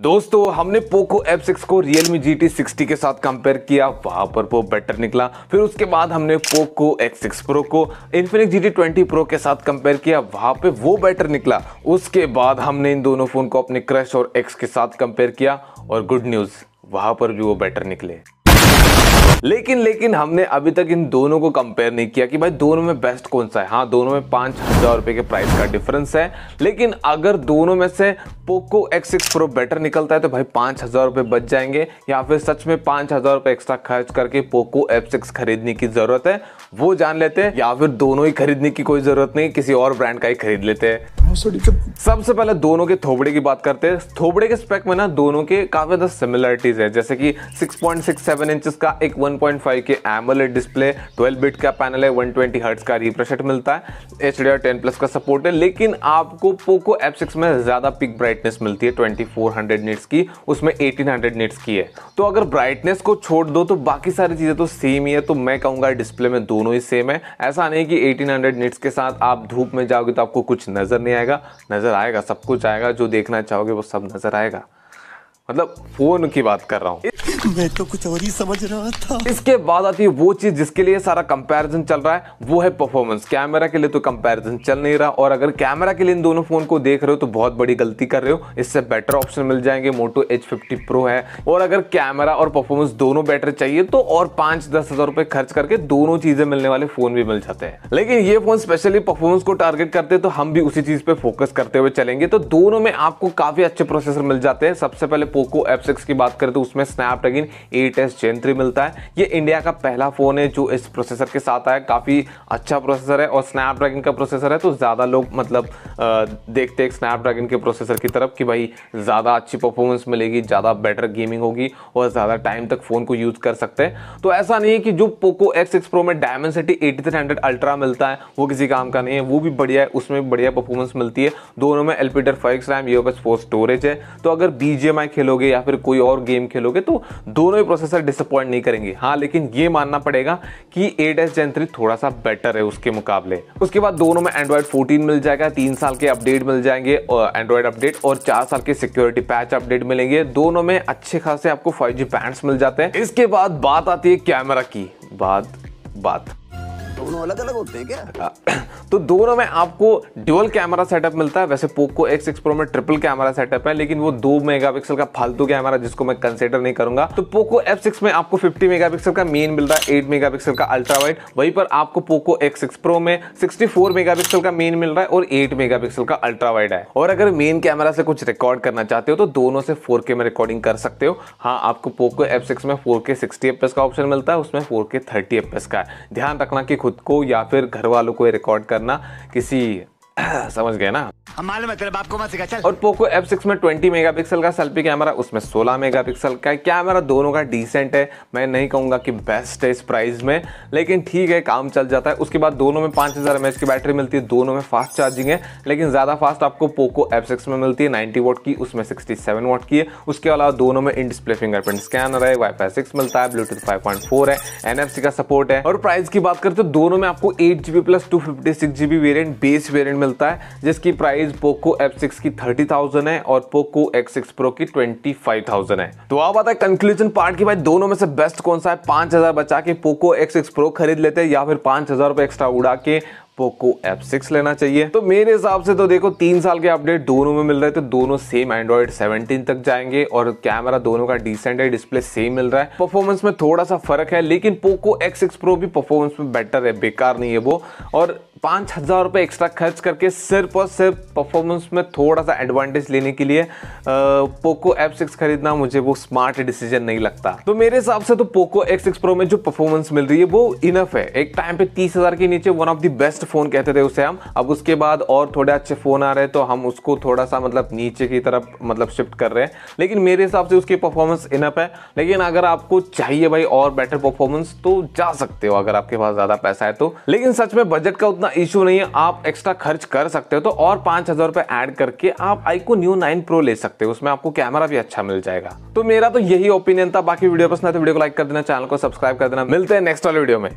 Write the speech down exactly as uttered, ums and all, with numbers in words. दोस्तों हमने Poco F six को Realme जी टी सिक्सटी के साथ कंपेयर किया, वहां पर वो बेटर निकला। फिर उसके बाद हमने पोको एक्स सिक्स Pro को Infinix G T twenty Pro के साथ कंपेयर किया, वहां पे वो बेटर निकला। उसके बाद हमने इन दोनों फ़ोन को अपने क्रश और एक्स के साथ कंपेयर किया और गुड न्यूज़, वहां पर भी वो बेटर निकले। लेकिन लेकिन हमने अभी तक इन दोनों को कंपेयर नहीं किया कि भाई दोनों में बेस्ट कौन सा है। हाँ, दोनों में पाँच हज़ार रुपये के प्राइस का डिफरेंस है, लेकिन अगर दोनों में से Poco X six Pro better निकलता है तो भाई पाँच हज़ार रुपये बच जाएंगे, या फिर सच में पाँच हज़ार रुपये एक्स्ट्रा खर्च करके पोको एफ सिक्स खरीदने की ज़रूरत है वो जान लेते हैं, या फिर दोनों ही खरीदने की कोई ज़रूरत नहीं, किसी और ब्रांड का ही खरीद लेते हैं। सबसे पहले दोनों के थोबड़े की बात करते हैं। थोबड़े के स्पेक में ना दोनों के काफ़ी ज़्यादा सिमिलरिटीज़ है, जैसे कि six point six seven inches का एक one point five K AMOLED display, twelve bit का पैनल है, वन ट्वेंटी हर्ट्ज का रिफ्रेश रेट मिलता है, एचडीआर टेन प्लस का सपोर्ट है। लेकिन आपको पोको एफ सिक्स में ज़्यादा पिक ब्राइटनेस मिलती है, ट्वेंटी फोर हंड्रेड निट्स की, उसमें एटीन हंड्रेड निट्स की है। तो अगर ब्राइटनेस को छोड़ दो तो बाकी सारी चीज़ें तो सेम ही है, तो मैं कहूँगा डिस्प्ले में दोनों ही सेम है। ऐसा नहीं कि एटीन हंड्रेड निट्स के साथ आप धूप में जाओगे तो आपको कुछ नज़र नहीं आएगा। नजर आएगा, सब कुछ आएगा, जो देखना चाहोगे वो सब नजर आएगा। मतलब फोन की बात कर रहा हूँ मैं, तो कुछ और ही समझ रहा था। इसके बाद आती है वो चीज जिसके लिए सारा कंपैरिजन चल रहा है, वो है परफॉर्मेंस। कैमरा के लिए तो कंपैरिजन चल नहीं रहा, और अगर कैमरा के लिए इन दोनों फोन को देख रहे हो तो बहुत बड़ी गलती कर रहे हो। इससे बेटर ऑप्शन मिल जाएंगे, मोटो एच फिफ्टी Pro है। और अगर कैमरा और परफॉर्मेंस दोनों बेटर चाहिए तो और पांच दस हजार रुपए खर्च करके दोनों चीजें मिलने वाले फोन भी मिल जाते हैं। लेकिन ये फोन स्पेशली परफॉर्मेंस को टारगेट करते हैं, तो हम भी उसी चीज पे फोकस करते हुए चलेंगे। तो दोनों में आपको काफी अच्छे प्रोसेसर मिल जाते हैं। सबसे पहले पोको एफ सिक्स की बात करें तो उसमें Snapdragon eight S Gen three मिलता है। ये इंडिया का पहला फ़ोन है जो इस प्रोसेसर के साथ आया, काफ़ी अच्छा प्रोसेसर है और स्नैपड्रैगन का प्रोसेसर है, तो ज़्यादा लोग मतलब देखते हैं स्नैपड्रैगन के प्रोसेसर की तरफ कि भाई ज़्यादा अच्छी परफॉर्मेंस मिलेगी, ज़्यादा बेटर गेमिंग होगी और ज़्यादा टाइम तक फ़ोन को यूज़ कर सकते हैं। तो ऐसा नहीं है कि जो पोको एफ सिक्स Pro में Dimensity eighty three hundred ultra मिलता है वो किसी काम का नहीं है, वो भी बढ़िया है, उसमें भी बढ़िया परफॉर्मेंस मिलती है। दोनों में LPDDR five X RAM, UFS four storage है। तो अगर बीजीएमआई खेलोगे या फिर कोई और गेम खेलोगे तो दोनों ही प्रोसेसर डिसअपॉइंट नहीं करेंगे। हाँ, लेकिन ये मानना पड़ेगा कि एट एस Gen थ्री थोड़ा सा बेटर है उसके मुकाबले। उसके बाद दोनों में एंड्रॉयड फोर्टीन मिल जाएगा, तीन साल के अपडेट मिल जाएंगे एंड्रॉयड अपडेट, और चार साल के सिक्योरिटी पैच अपडेट मिलेंगे। दोनों में अच्छे खासे आपको फाइव जी बैंड्स मिल जाते हैं। इसके बाद बात आती है कैमरा की। बात बात दोनों अलग अलग होते हैं क्या? तो दोनों में आपको ड्यूअल कैमरा सेटअप मिलता है। वैसे पोको एक्स सिक्स Pro में ट्रिपल कैमरा सेटअप है, लेकिन वो दो मेगापिक्सल का फालतू कैमरा जिसको मैं कंसीडर नहीं करूंगा। तो पोको एफ सिक्स में आपको फिफ्टी मेगापिक्सल का मेन मिल रहा है, एट मेगापिक्सल का अल्ट्रा वाइड। वहीं पर आपको पोको एक्स सिक्स Pro में सिक्सटी फोर मेगापिक्सल का मेन मिल रहा है और एट मेगापिक्सल का अल्ट्रा वाइड है। और अगर मेन कैमरा से कुछ रिकॉर्ड करना चाहते हो तो दोनों से फोर के में रिकॉर्डिंग कर सकते हो। हाँ, आपको पोको एफ सिक्स में फोर के सिक्सटी fps का ऑप्शन मिलता है, उसमें फोर के थर्टी fps का है। ध्यान रखना कि खुद को या फिर घर वालों को रिकॉर्ड करना किसी समझ गए ना, मालूम तेरे बाप को मत सिखा चल। और पोको एफ सिक्स में ट्वेंटी मेगापिक्सल का सेल्फी कैमरा, उसमें सोलह मेगापिक्सल का कैमरा। दोनों का डिसेंट है, मैं नहीं कहूँगा कि बेस्ट है इस प्राइस में, लेकिन ठीक है, काम चल जाता है। उसके बाद दोनों में पाँच हज़ार एम एच की बैटरी मिलती है, दोनों में फास्ट चार्जिंग है, लेकिन ज़्यादा फास्ट आपको पोको एफ सिक्स में मिलती है, नाइन्टी वॉट की, उसमें सिक्सटी सेवन वॉट की है। उसके अलावा दोनों में इन डिस्प्ले फिंगरप्रिंट स्कैनर है, वाई फाई सिक्स मिलता है, ब्लूटूथ फाइव पॉइंट फोर है, एन एफ सी का सपोर्ट है। और प्राइस की बात करते तो दोनों में आपको eight G B plus two fifty six G B variant base variant मिलता है, जिसकी प्राइस पोको एफ सिक्स की थर्टी थाउजेंड है और पोको एक्स सिक्स Pro की ट्वेंटी फाइव थाउजेंड है। तो आप आता है कंक्लूजन पार्ट की, भाई दोनों में से बेस्ट कौन सा है। पाँच हज़ार बचा के पोको एक्स सिक्स Pro खरीद लेते हैं या फिर पाँच हज़ार रुपए एक्स्ट्रा उड़ा के पोको एफ सिक्स लेना चाहिए। तो मेरे हिसाब से तो देखो, तीन साल के अपडेट दोनों में मिल रहे थे, दोनों सेम एंड्रॉयड सेवनटीन तक जाएंगे, और कैमरा दोनों का डिसेंट है, डिस्प्ले सेम मिल रहा है, परफॉर्मेंस में थोड़ा सा फर्क है, लेकिन पोको एक्स सिक्स Pro भी परफॉर्मेंस में बेटर है, बेकार नहीं है वो। और पाँच हज़ार रुपये एक्स्ट्रा खर्च करके सिर्फ और सिर्फ परफॉर्मेंस में थोड़ा सा एडवांटेज लेने के लिए पोको एफ सिक्स खरीदना मुझे वो स्मार्ट डिसीजन नहीं लगता। तो मेरे हिसाब से तो पोको एक्स सिक्स Pro में जो परफॉर्मेंस मिल रही है वो इनफ है। एक टाइम पे तीस हज़ार के नीचे one of the best phone कहते थे उसे हम। अब उसके बाद और थोड़े अच्छे फ़ोन आ रहे हैं तो हम उसको थोड़ा सा मतलब नीचे की तरफ मतलब शिफ्ट कर रहे हैं, लेकिन मेरे हिसाब से उसकी परफॉर्मेंस इनफ है। लेकिन अगर आपको चाहिए भाई और बेटर परफॉर्मेंस तो जा सकते हो, अगर आपके पास ज़्यादा पैसा है तो। लेकिन सच में बजट का उतना इशू नहीं है, आप एक्स्ट्रा खर्च कर सकते हो। तो और पाँच हज़ार रुपये ऐड करके आप iQOO Neo नाइन Pro ले सकते हो, उसमें आपको कैमरा भी अच्छा मिल जाएगा। तो मेरा तो यही ओपिनियन था। बाकी वीडियो पसंद है तो वीडियो को लाइक कर देना, चैनल को सब्सक्राइब कर देना। मिलते हैं नेक्स्ट वाले वीडियो में।